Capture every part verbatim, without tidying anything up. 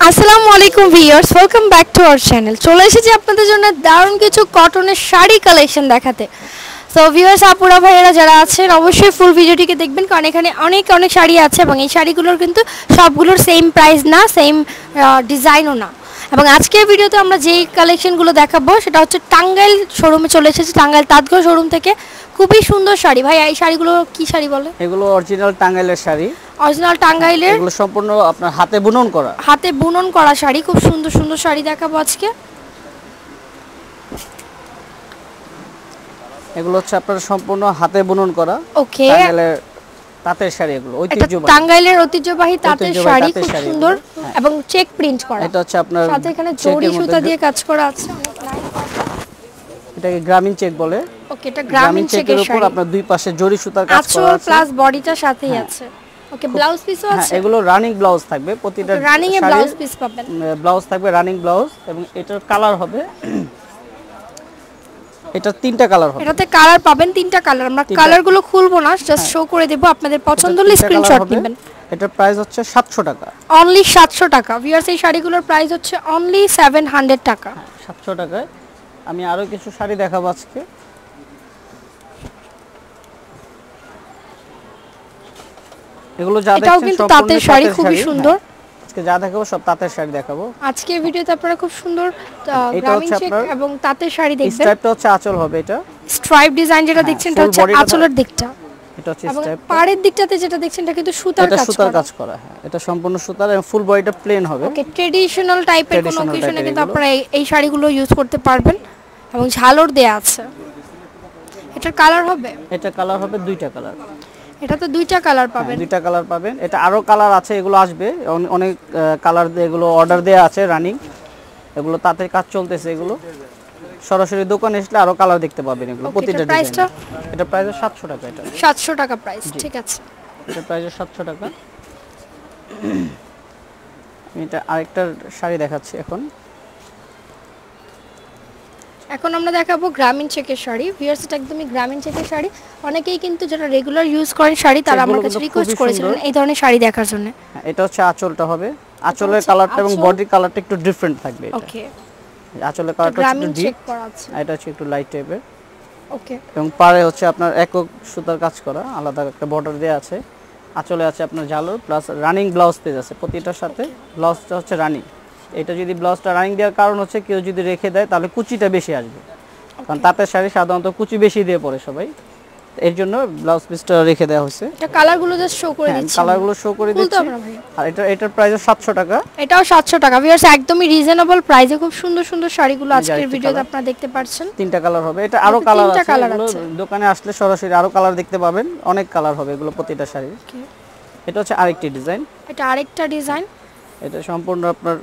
Assalamualaikum viewers, welcome back to our channel। चले एसेছি আপনাদের জন্য দারুণ কিছু কটনের শাড়ি কালেকশন দেখাতে। সো ভিউয়ার্স আপুরা ভাইয়েরা যারা আছেন অবশ্যই ফুল ভিডিওটিকে দেখবেন কারণ এখানে অনেক অনেক শাড়ি আছে এবং এই শাড়িগুলোর কিন্তু সবগুলোর সেম প্রাইস না, সেম ডিজাইনও না। এবং আজকের ভিডিওতে আমরা যে কালেকশনগুলো দেখাবো সেটা হচ্ছে টাঙ্গাইল শোরুমে চলে এসেছি, টাঙ্গাইল তাঁতঘর শোরুম থেকে। খুবই সুন্দর শাড়ি। ভাই এই শাড়িগুলো কি শাড়ি বলে? এগুলো অরিজিনাল টাঙ্গাইলের শাড়ি। অরিজিনাল টাঙ্গাইলের, এগুলো সম্পূর্ণ আপনার হাতে বুনন করা, হাতে বুনন করা শাড়ি। খুব সুন্দর সুন্দর শাড়ি দেখাবো আজকে। এগুলো হচ্ছে আপনার সম্পূর্ণ হাতে বুনন করা। ওকে, টাঙ্গাইলের তাঁতের শাড়ি, এগুলো ঐতিহ্যবাহী টাঙ্গাইলের ঐতিহ্যবাহী তাঁতের শাড়ি, খুব সুন্দর এবং চেক প্রিন্ট করা। এটা হচ্ছে আপনার সাথে এখানে জড়ি সুতা দিয়ে কাজ করা আছে। এটাকে গ্রামীণ চেক বলে। ওকে, এটা গ্রামীণ চেকের উপর আপনার দুই পাশে জড়ি সুতার কাজ করা আছে, আঁচল প্লাস বডিটা সাথেই আছে। ওকে, ব্লাউজ পিসও আছে। এগুলো রানিং ব্লাউজ থাকবে, প্রতিটা রানিং এ ব্লাউজ পিস পাবেন, ব্লাউজ থাকবে রানিং ব্লাউজ। এবং এটার কালার হবে, এটা তিনটা কালার হবে, এটাতে কালার পাবেন তিনটা কালার। আমরা কালারগুলো খুলবো না, জাস্ট শো করে দেব, আপনাদের পছন্দ হলে স্ক্রিনশট নেবেন। এটার প্রাইস হচ্ছে সাতশো টাকা, অনলি সাতশো টাকা। ভিউয়ার্স এই শাড়িগুলোর প্রাইস হচ্ছে অনলি সাত শো টাকা, সাতশো টাকায়। আমি আরো কিছু শাড়ি দেখাবো আজকে। এগুলো যা দেখছেন সব কিন্তু তাঁতের শাড়ি, খুব সুন্দর। আজকে যা দেখাবো সব তাঁতের শাড়ি দেখাবো আজকে ভিডিওতে। আপনারা খুব সুন্দর গ্রামীণ চেক এবং তাঁতের শাড়ি দেখবেন। স্ট্রাইপটা হচ্ছে আঁচল হবে, এটা স্ট্রাইপ ডিজাইন যেটা দেখছেন এটা হচ্ছে আঁচলের দিকটা, এটা হচ্ছে স্ট্রাইপ। পাড়ের দিকটাতে যেটা দেখছেন এটা কিন্তু সুতার কাজ করা, এটা সুতার কাজ করা। হ্যাঁ, এটা সম্পূর্ণ সুতার এবং ফুল বডিটা প্লেন হবে। ওকে, ট্র্যাডিশনাল টাইপের কোনো অকেশনে কিন্তু আপনারা এই শাড়িগুলো ইউজ করতে পারবেন এবং ঝালর দেয়া আছে। এটা কালার হবে, এটা কালার হবে দুইটা কালার। এটা তো দুইটা কালার পাবেন, দুইটা কালার পাবেন। এটা আরো কালার আছে, এগুলো আসবে অনেক কালার। এগুলো অর্ডার দেয়া আছে রানিং, এগুলো তাতে কাজ চলতেছে। এগুলো সরাসরি দোকানে আসলে আরো কালার দেখতে পাবেন। এগুলো প্রতিটা প্রাইসটা, এটা প্রাইস সাতশো টাকা, এটা সাতশো টাকা প্রাইস। ঠিক আছে, এটা প্রাইস সাতশো টাকা। এটা আরেকটা শাড়ি দেখাচ্ছি এখন। এখন আমরা দেখাবো গ্রামীণ চেকের শাড়ি। ভিউয়ার্স এটা একদমই গ্রামীণ চেকের শাড়ি। অনেকেই কিন্তু যারা রেগুলার ইউজ করেন শাড়ি তারা আমার কাছে রিকোয়েস্ট করেছিলেন এই ধরনের শাড়ি দেখার জন্য। এটা হচ্ছে আঁচলটা হবে, আঁচলের কালারটা এবং বডির কালারটা একটু ডিফারেন্ট থাকবে। ওকে, আঁচলের কালারটা একটু ডিপ, এটা হচ্ছে একটু লাইট টাইপের। ওকে, এবং পারে হচ্ছে আপনার একক সুতার কাজ করা, আলাদা একটা বর্ডার দেয়া আছে। আঁচলে আছে আপনার ঝালর প্লাস রানিং ব্লাউজ পেজ আছে প্রতিটার সাথে। ব্লাউজটা হচ্ছে রানিং। এটা যদি ব্লাউজটা রানিং দেওয়ার কারণ হচ্ছে কেউ যদি রেখে দেয় তাহলে কুচিটা বেশি আসবে, কারণ তাঁতের শাড়ি সাধারণত কুচি বেশি দিয়ে পরে সবাই, এর জন্য ব্লাউজ পিসটা রেখে দেওয়া হয়েছে। এটা কালারগুলো জাস্ট শো করে দিচ্ছি, কালারগুলো শো করে দিচ্ছি। আর এটা এটার প্রাইস সাতশো টাকা, এটাও সাতশো টাকা। ভিউয়ার্স একদমই রিজনেবল প্রাইসে খুব সুন্দর সুন্দর শাড়িগুলো আজকের ভিডিওতে আপনারা দেখতে পাচ্ছেন। তিনটা কালার হবে, এটা আরো কালার আছে। দোকানে আসলে সরাসরি আরো কালার দেখতে পাবেন, অনেক কালার হবে এগুলো প্রতিটা শাড়ির। এটা হচ্ছে আরেকটি ডিজাইন, এটা আরেকটা ডিজাইন। এটা সম্পূর্ণ আপনার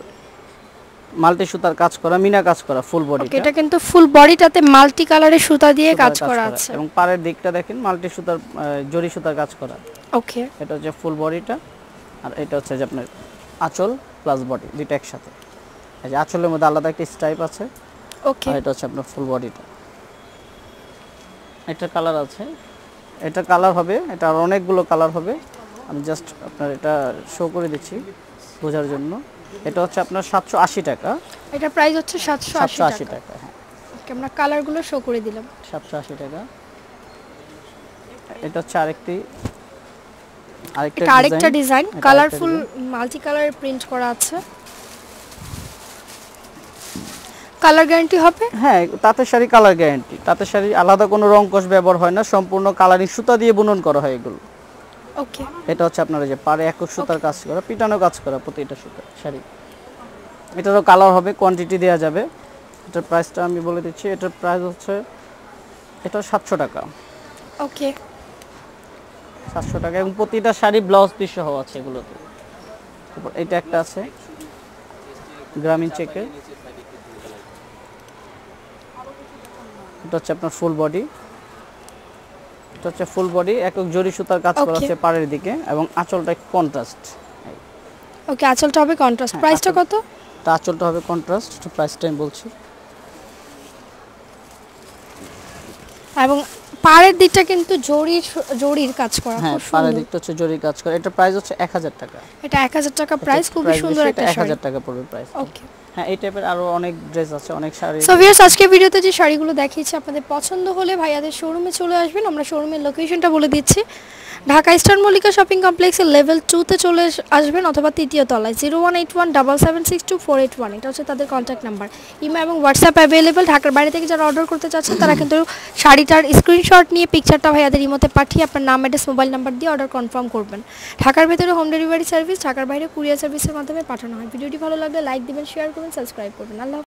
মাল্টি সুতার কাজ করা, মিনা কাজ করা ফুল বডিটা। এটা কিন্তু ফুল বডিটাতে মাল্টি কালারে সুতা দিয়ে কাজ করা আছে এবং পাড়ের দিকটা দেখেন মাল্টি সুতার জরি সুতার কাজ করা। ওকে, এটা হচ্ছে ফুল বডিটা। আর এটা হচ্ছে যে আপনার আঁচল প্লাস বডি দুটো একসাথে। এই যে আঁচলের মধ্যে আলাদা একটা স্ট্রাইপ আছে। ওকে, এটা হচ্ছে আপনার ফুল বডিটা। এটা কালার আছে, এটা কালার হবে, এটা আর অনেকগুলো কালার হবে। আমি জাস্ট আপনার এটা শো করে দিচ্ছি বোঝার জন্য। এটা হচ্ছে আপনার সাতশো আশি টাকা, এটা প্রাইস হচ্ছে সাতশো আশি টাকা। হ্যাঁ, ওকে, আমরা কালার গুলো শো করে দিলাম। সাতশো আশি টাকা। এটা হচ্ছে আরেকটি আরেকটা ডিজাইন, আরেকটা ডিজাইন কালারফুল মাল্টি কালারে প্রিন্ট করা আছে। কালার গ্যারান্টি হবে? হ্যাঁ, তাঁতের শাড়ি কালার গ্যারান্টি। তাঁতের শাড়ি আলাদা কোনো রং কোষ ব্যবহার হয় না, সম্পূর্ণ কালারই সুতা দিয়ে বুনন করা হয় এগুলো। ওকে, এটা হচ্ছে আপনার যে পারে একক সুতার কাজ করা, পিটানো কাজ করা প্রতিটা সুতা শাড়ি। এটারও কালার হবে, কোয়ান্টিটি দেয়া যাবে। এটার প্রাইসটা আমি বলে দিচ্ছি, এটার প্রাইস হচ্ছে এটা সাতশো টাকা। ওকে, সাতশো টাকা। এবং প্রতিটা শাড়ি ব্লাউজ পিস সহ আছে এগুলোতে। এটা একটা আছে গ্রামীণ চেকের, এটা হচ্ছে আপনার ফুল বডি। এটা হচ্ছে ফুল বডি, একক জরি সুতার কাজ করা আছে পাড়ের দিকে এবং আঁচলটা কন্ট্রাস্ট। ওকে, আঁচলটা হবে কন্ট্রাস্ট। প্রাইসটা কত? তা আঁচলটা হবে কন্ট্রাস্ট, প্রাইসটা আমি বলছি। এবং পাড়ের দিকটা কিন্তু জড়ি জড়ির কাজ করা, খুব সুন্দর। পাড়ের দিকটা হচ্ছে জড়ির কাজ করা। এটা প্রাইস হচ্ছে এক হাজার টাকা। এটা এক হাজার টাকা প্রাইস, খুব সুন্দর একটা শাড়ি। এক হাজার টাকা পড়বে প্রাইস। ওকে, হ্যাঁ এই টাইপের আরো অনেক ড্রেস আছে, অনেক শাড়ি। সো ভিউয়ার্স, আজকে ভিডিওতে যে শাড়িগুলো দেখিয়েছি আপনাদের পছন্দ হলে ভাইয়াদের শোরুমে চলে আসবেন। আমরা শোরুমের লোকেশনটা বলে দিচ্ছি, ঢাকা ইস্টার্ন মল্লিকা শপিং কমপ্লেক্সের লেভেল টু তে চলে আসবেন অথবা তৃতীয় তলায় zero one eight one double seven six two four eight one, এটা হচ্ছে তাদের কন্ট্যাক্ট নাম্বার। ইমো এবং হোয়াটসঅ্যাপ অ্যাভেলেবেল। ঢাকার বাইরে থেকে যারা অর্ডার করতে চাচ্ছেন তারা কিন্তু শাড়িটার স্ক্রিনশট নিয়ে পিকচারটা ভাইয়াদের ইমোতে পাঠিয়ে আপনার নাম, অ্যাড্রেস, মোবাইল নাম্বার দিয়ে অর্ডার কনফার্ম করবেন। ঢাকার ভেতরে হোম ডেলিভারি সার্ভিস, ঢাকার বাইরে কুরিয়ার সার্ভিসের মাধ্যমে পাঠানো হয়। ভিডিওটি ভালো লাগলে লাইক দিবেন, শেয়ার করবেন, সাবস্ক্রাইব করবেন। আল্লাহ।